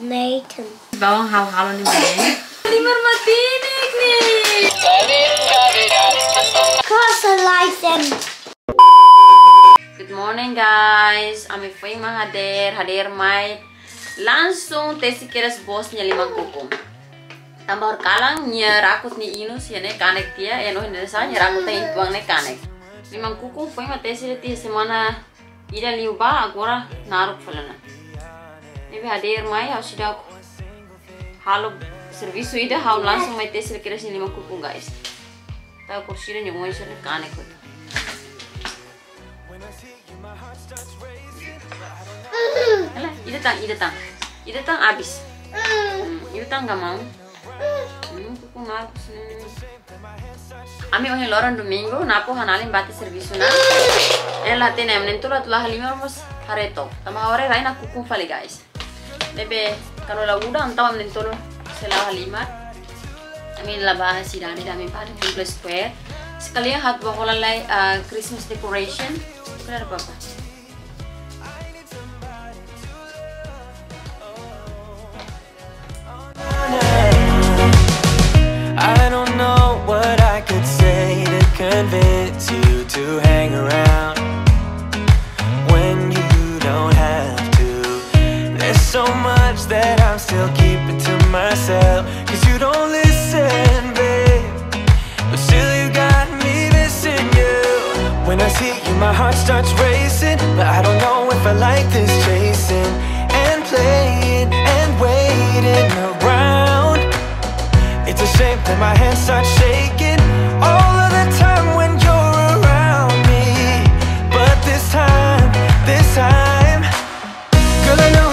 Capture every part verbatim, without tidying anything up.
Nathan. Bawang hal-halan ni mana? Di mermatinik ni. Cross the lights. Good morning guys. Ami fay mahadir, hadir may langsung tesi keras boss nya lima kukum. Tambah kalang nya rakut ni inus ya ne kanek dia, ya noh Indonesia nya rakut ni tuang ne kanek. Lima kukum fay mah tesi tesi semana ida liuba agora naruk falana. Ini hadir mai, harus sudah halu servis sudah halu langsung mai tes kira sini lima kuku guys. Tahu kursi dan yang mau isian kanek itu. Alah, ide tang, ide tang, ide tang abis. Ide tang gak mau. Kuku nak. Ami orang Loran Domingo, napo hanalin batis servisuna. Elah tenem nentulah tulah lima rumus hareto. Tambah orang lain aku kuku fali guys. Bebe, kalau lagu dah, entah ambil tolong selah halimat. Amin lah bah si Dani dah ambil paling full square. Sekalian hat bahola lay Christmas decoration. Kelar apa? I don't know what I could say to convince you to hang around. So much that I'm still keeping to myself, cause you don't listen, babe, but still you got me missing you. When I see you my heart starts racing, but I don't know if I like this chasing and playing and waiting around. It's a shame that my hands start shaking all of the time when you're around me. But this time, this time, girl, I know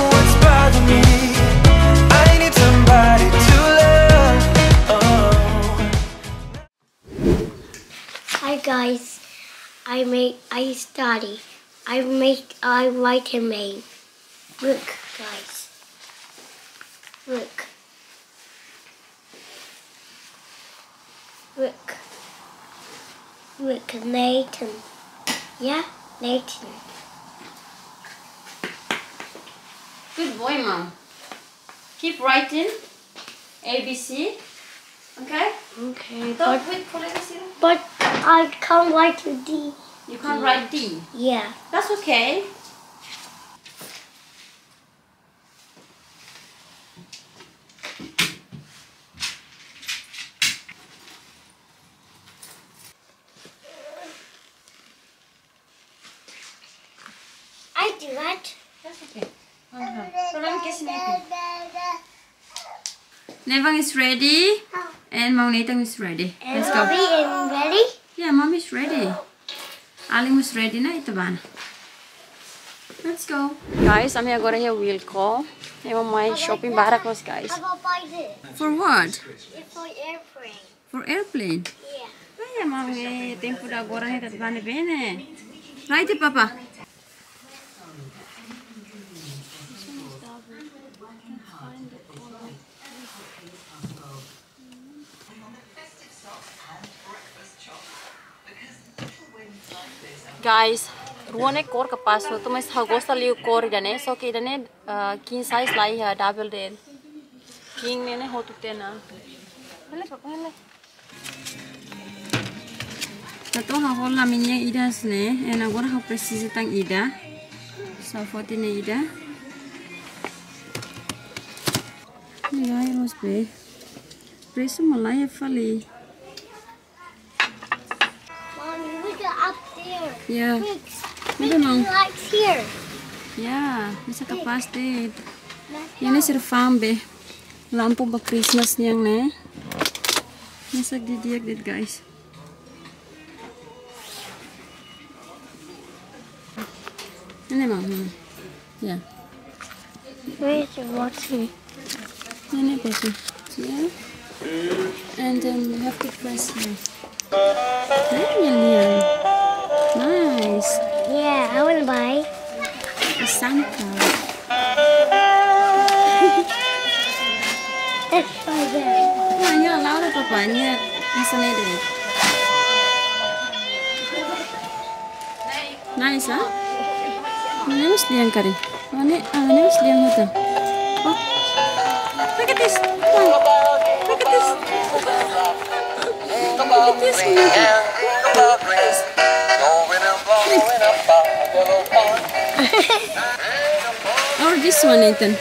guys, I make I study. I make I write a name. Look, guys. Look. Look. Look, Nathan. Yeah, Nathan. Good boy, Mom. Keep writing. A B C. Okay. Okay. Don't wait for A B C. But. I can't write a D. You can't write D? Yeah. That's okay. I do that. That's okay. So I'm guessing Nevan is ready. And Mom Nathan is ready. And let's go. Mommy is ready? Yeah, Mommy's ready. Aling was ready na ito ba na? Let's go. Guys, I'm agora here will call. I'm on my shopping barakos, guys. How about buy this? For what? For airplane. For airplane? Yeah. Ay, Mommy, tempo da agora here that's bane bene. Right, Papa? Guys, ruane kor kapas ho, tumis hagosta liu kor idane, so ke idane king size lai hai, double den. King ne ne ho tukte na. Hele papa hele. Tato ha hol na minya ida sne, ena gora ha precise tang ida. So forty ne ida. Ngai must be. Preso malai fali. Yeah. Maybe Mom likes here. Yeah, bisa kapas deh. Ini sirfam be. Lampu bak Christmas niyang na. Bisa didiak deh guys. Ini Mom. Yeah. Wait, watch me. Ini pasi. Yeah. And then we have to press here. Nice. Nice. Yeah, I want to buy a Santa. That's so good. No, you're allowed to papa. You're isolated. Nice, huh? My name is Lian Kari. My name is Lian Hotel. Oh. one. Look at this. Look at this movie. Or this one, Nathan.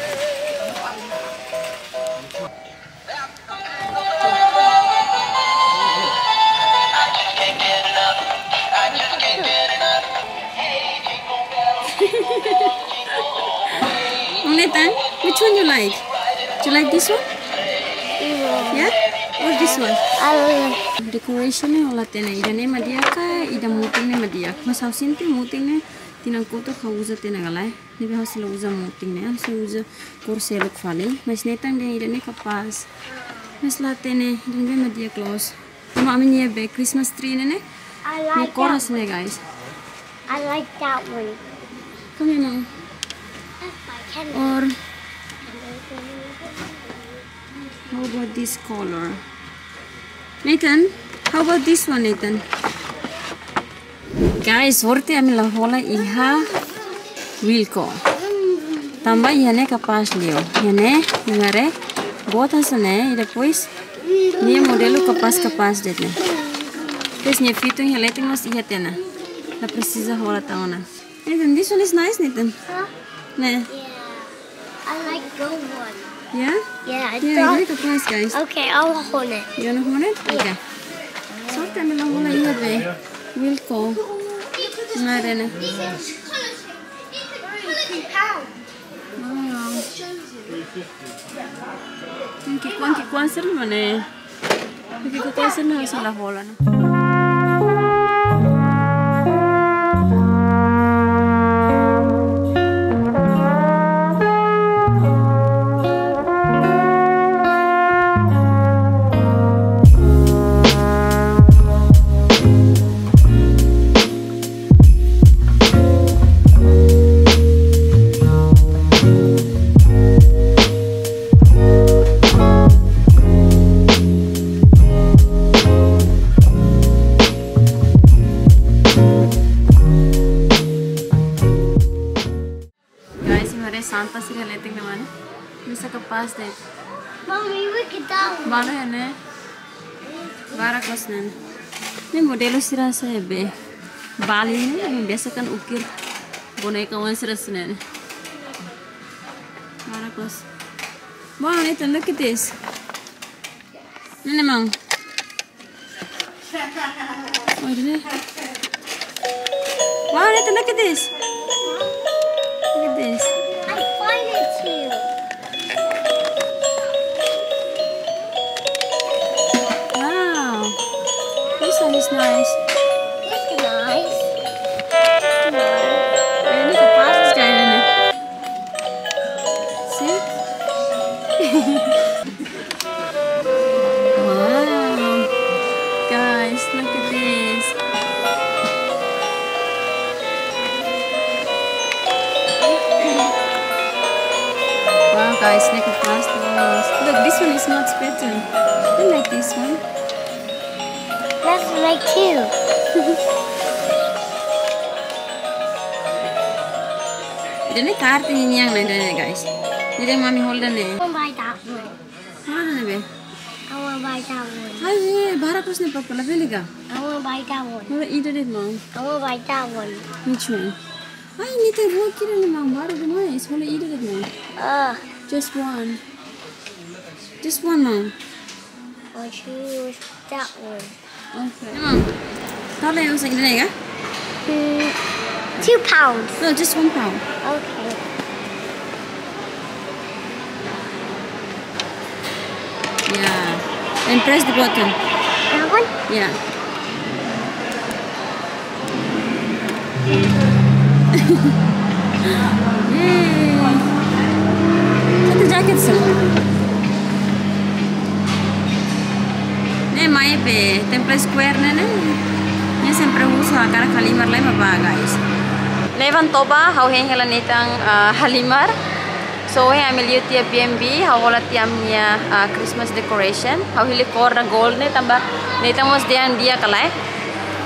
Nathan, which one you like? Do you like this one? Yeah? Or this one? I like. Decoration is all tena. Ida ne madia ka, ida moting ne madia. Mas hausin te moting ne tinang ko to hausa tena galay. Ne be hausil hausa moting ne. Hausil hausa korse lok fale. Mas Nathan ne ida ne kapas. Mas latte ne ida ne madia clothes. Mama ne be Christmas tree ne ne. I like that. Ne koras ne guys. I like that one. Come here now. Or how about this color, Nathan? How about this one, Nathan? Guys, worte ami la hola iha wilko. Tamba yane kapas leo. Yane yare bota sone ida pues ni modelo kapas kapas dete. Pues ni fito ni leting mas iha tena. La precisa hola taona. Nathan, this one is nice, Nathan. Huh? Yeah. I like gold one. Yeah? Yeah, I yeah, thought... Yeah, price, guys. Okay, I'll hold it. You want to hold it? Yeah. Okay. Sometimes I'm going to hold it. We'll call. It's not in it. These are colors. These are colors in pounds. Wow. I'm going to hold it. I'm going to hold it. I'm going to Mommy, look at that one. Bano yan eh. Barakos na. May modelo sila sa ebe. Bali na yan. Biasa kan ukir. Bonekawan sila sa nan. Barakos. Wow, Nathan, look at this. Ano namang? Wow, Nathan, look at this. Look at this. I find it too. It's nice. It's nice. I need to pass this guy in it. See? Wow. Guys, look at this. Wow, guys, look at past this. Look, this one is not spitting. I like this one. That's right too. Dene card niya na dene guys. Dene mommy hold dene. I'll buy that one. Hold dene be. I want buy that one. Hey, Bharat's ne papa la beliga. I want buy that one. Mera eat it mom. I want buy that one. Which one? Ay, ni te ro kire ne mom. Bharat ne mom. Is mera eat it mom. Ah, just one. Just one mom. I choose that one. Okay. Mom, how much is it? Two pounds. No, just one pound. Okay. Yeah. And press the button. That one? Yeah. Yay! Put the jackets on. Maipe, temple square nene. Niya sempre usa kara halimar lai maba guys. Nevan toba how hen hela nitang halimar. So he ameliu tia B N B how hola tiam niya Christmas decoration. How hili kor na gold ne tamba nitang mos dian dia kalai.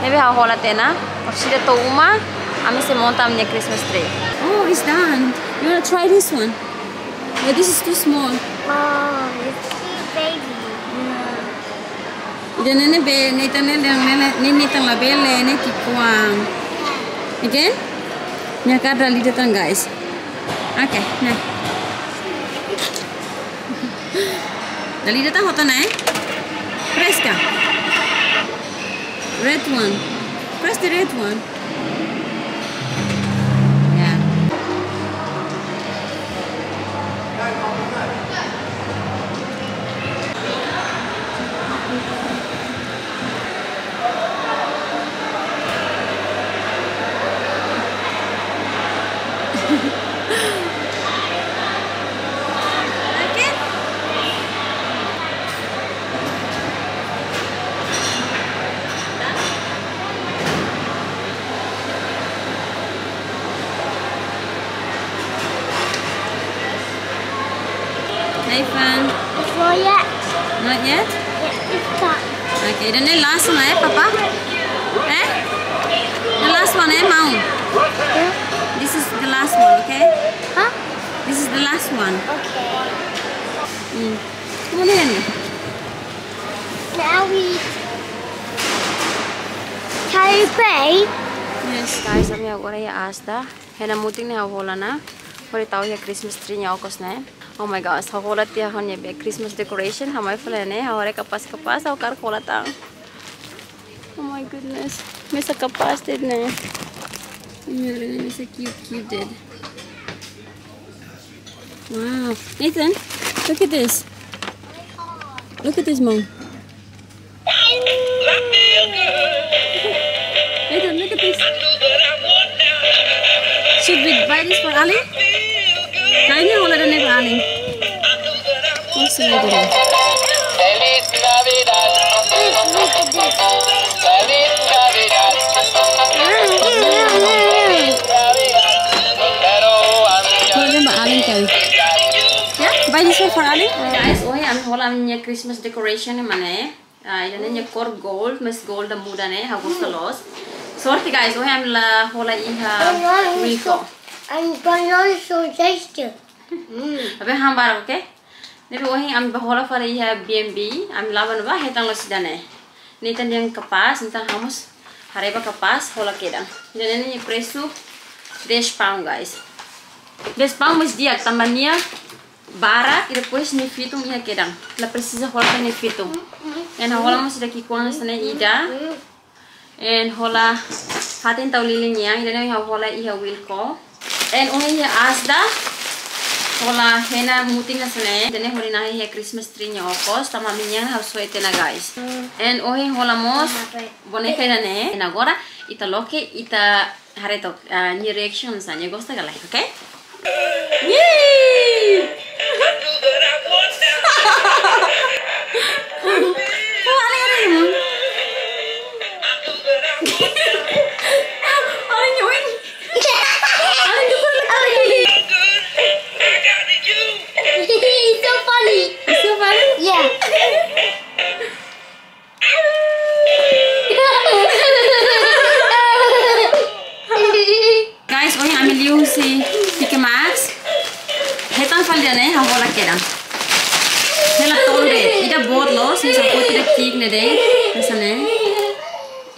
Nebe how hola tena. Or sida to uma ami se monta niya Christmas tree. Oh, it's done. You wanna try this one? Yeah, this is too small. Oh, it's baby. Yeah. Then in a bed, Nathan, Nathan, Labelle, Niki Kwang. Again? Nyakadra little tongue, guys. Okay, now. The little tongue, hot on eh? Fresca. Red one. Press the red one. Nathan? It's not yet. Not yet? Yeah, it's done. Okay, then the last one, eh, Papa? Eh? The last one, eh, Mom? Yeah. This is the last one, okay? Huh? This is the last one. Okay. Mm. Come on in. Now we... Can you pray? Yes. Guys, I'm going to ask you. I'm going to ask you. Hori tau ya Christmas tree nya okos na. Oh my gosh, hokola tia hon ya be Christmas decoration hamai fale ne hore kapas kapas au kar kola tang. Oh my goodness, misa kapas did ne. Mira misa cute cute did. Wow, Nathan, look at this. Look at this, Mom. Nathan, look at this. Should we buy this for Ali? I know all of them are running. What's the matter? Feliz Navidad. Look at this. Feliz Navidad. Yeah, buy this one for Ali. Guys, oh yeah, I'm holding a Christmas decoration. I'm going to cut gold. Miss gold, the mood, and how was the loss? Sorry, guys, oh yeah, I'm holding a Rico. I'm going to show gesture. Abe hambar okay. Nabi wahi am bahola fari ya B and B. Am lawan wah hitang losidane. Nitan yang kapas, nitan hamus hareba kapas hola kedang. Jadi ni presu dash pound guys. Dash pound mas dia tambahnya bara itu pun ni fitung ia kedang. La precisa hola ni fitung. And hola masih daki kuang sana ida. And hola hatin tau lilinya. Jadi ni hola ia wilko. And only here asda hola hena muting asne dene hori nahi here Christmas tree nya opos tamaminya hausuete na guys and ohi hola mos boneca dene and agora ita loke ita hareto ni reaction sa nya gosta galai okay yay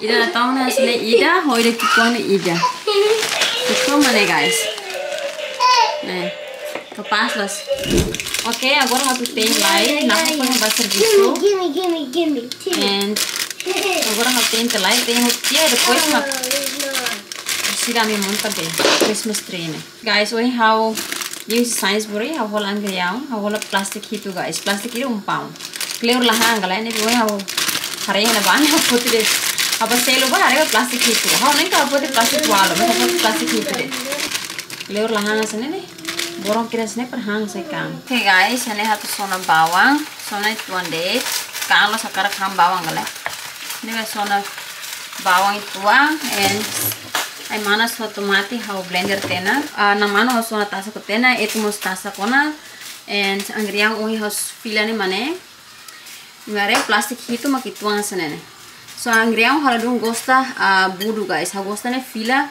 Ida tahu na sini Ida, hoi dek kipon Ida. Kipon mana guys? Nih, kapas las. Okay, agora aku paint light. Nampak punya pasir biru. Gimme, gimme, gimme. And agora aku paint light. Paint dia depois nak. Sila kami monta deh Christmas tree ni. Guys, woi how use science buri, how holang gayau, how holang plastik itu guys. Plastik itu umpam. Clear lah anggalah ni woi how hari ni naban aku putih deh. अब सेलो बा अरे plastic ही तो हाँ नहीं तो अब तो plastic वाला मैं तो प्लास्टिक ही तो दे ले और लहांग सने ने बोरों किरण सने पर हांग से काम ठीक गाइस सने हाथ सोना बावंग सोना तुआन दे कांगलो सकार काम बावंग गले ने मैं सोना बावंग तुआन and I mana so tomati how blender tena na mano how sono tasa ko tena eto mos tasa ko na and angriang uhi how pila ni mane ngare plastic hi to makituang sene ne So angriang hora dong gosta budu guys. Ha gosta ne fila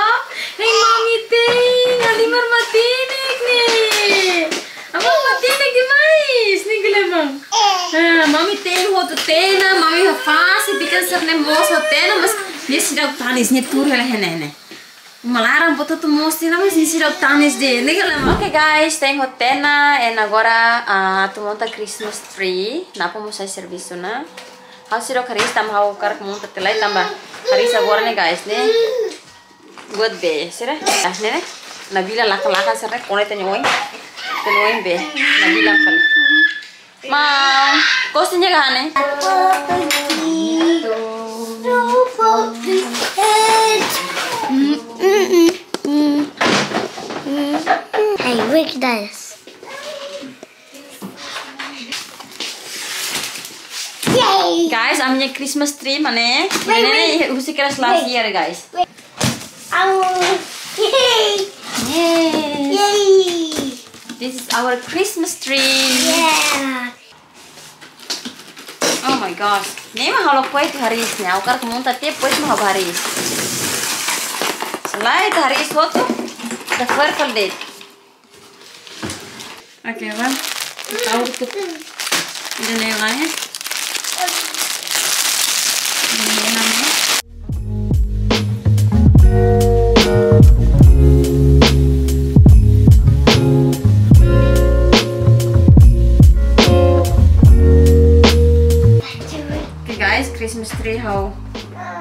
Keng mami teh alimar mati nih nih. Abang mati nih demais nih gelemang. Mami teh hotu teh na mami hafaz bikin serne mos hotu na mas dia sedap tanis nih tur lah hene hene. Malaram botou tu mostri na mas nesse lado tá nesse dia né galera. Ok guys, tenho tena e agora a tu monta Christmas tree na pomos aí serviço na house ro caris tam hau car monta telai tamba caris agora né guys né good be será né na vila lá lá cá será quando tenho oi tenho oi be na vila falei ma gostinha gane I wish this. Yay! Guys, I'm in a Christmas tree, mané. Mané, usi keras last year, guys. Oh! Yay! Yay! Yay! This is our Christmas tree. Yeah. Oh my gosh. Nema halo koi tu hari is nya. Ukar kumunta tiap koi tu hari is. Slide hari is foto. The first date. Okay, well, tahu tu. Ini Nevan. Ini Nevan. Okay, guys, Christmas tree how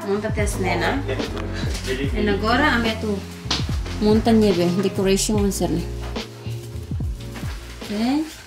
monta tes nena. And agora ame tu monta neve decoration on serne. Okay.